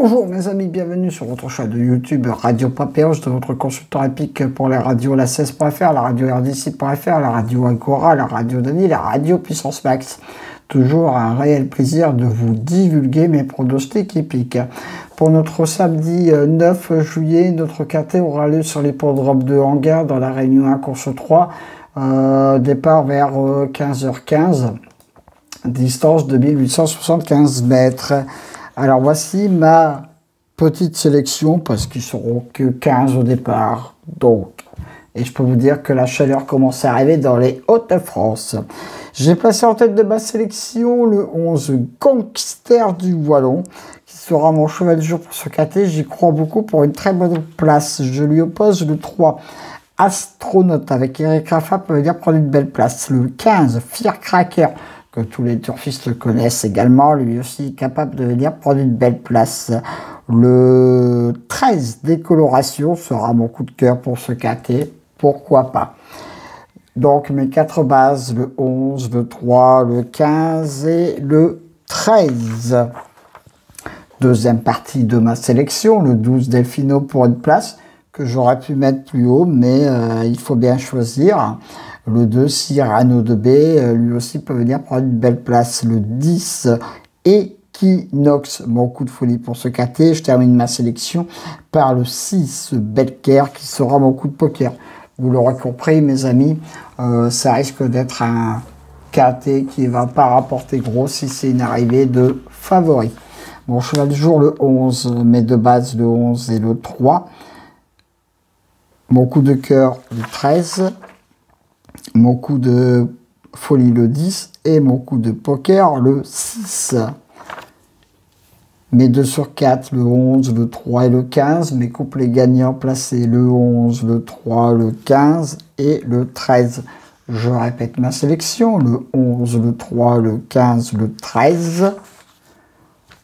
Bonjour mes amis, bienvenue sur votre chaîne de YouTube Radio Papéos, de votre consultant épique pour les radios la 16.fr, la radio RDC.fr, la radio Agora, la radio Dani, la radio Puissance Max. Toujours un réel plaisir de vous divulguer mes pronostics épiques. Pour notre samedi 9 juillet, notre quintet aura lieu sur l'hippodrome de Hangar dans la Réunion 1 course 3, départ vers 15h15, distance de 1875 mètres. Alors voici ma petite sélection, parce qu'ils seront que 15 au départ. Donc, et je peux vous dire que la chaleur commence à arriver dans les Hauts-de-France. J'ai placé en tête de ma sélection le 11 Gangster du Wallon, qui sera mon cheval du jour pour ce quintet. J'y crois beaucoup pour une très bonne place. Je lui oppose le 3 Astronaute avec Eric Rafa pour venir prendre une belle place. Le 15 Fire Craker, que tous les turfistes le connaissent également, lui aussi capable de venir prendre une belle place. Le 13 Décoloration sera mon coup de cœur pour ce quintet, pourquoi pas. Donc mes 4 bases, le 11, le 3, le 15 et le 13. Deuxième partie de ma sélection, le 12 Delfino pour une place que j'aurais pu mettre plus haut, mais il faut bien choisir. Le 2, Cyrano de b, lui aussi peut venir prendre une belle place. Le 10, Equinox, mon coup de folie pour ce quintet. Je termine ma sélection par le 6, Belker, qui sera mon coup de poker. Vous l'aurez compris, mes amis, ça risque d'être un quintet qui ne va pas rapporter gros si c'est une arrivée de favori. Mon cheval du jour, le 11, mes deux bases, le 11 et le 3. Mon coup de cœur, le 13. Mon coup de folie le 10 et mon coup de poker le 6. Mes 2 sur 4, le 11, le 3 et le 15. Mes couplets gagnants placés le 11, le 3, le 15 et le 13. Je répète ma sélection, le 11, le 3, le 15, le 13,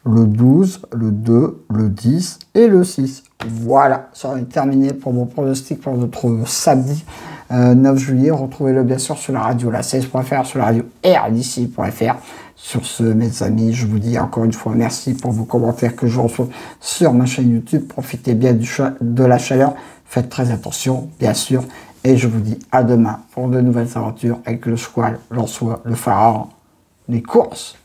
le 12, le 2, le 10 et le 6. Voilà, ça en est terminé pour mon pronostic pour notre samedi 9 juillet. Retrouvez-le bien sûr sur la radio la 16.fr, sur la radio rdici.fr. Sur ce, mes amis, je vous dis encore une fois merci pour vos commentaires que je reçois sur ma chaîne YouTube. Profitez bien de la chaleur, faites très attention, bien sûr. Et je vous dis à demain pour de nouvelles aventures avec le squal, l'ansois, le pharaon, les courses.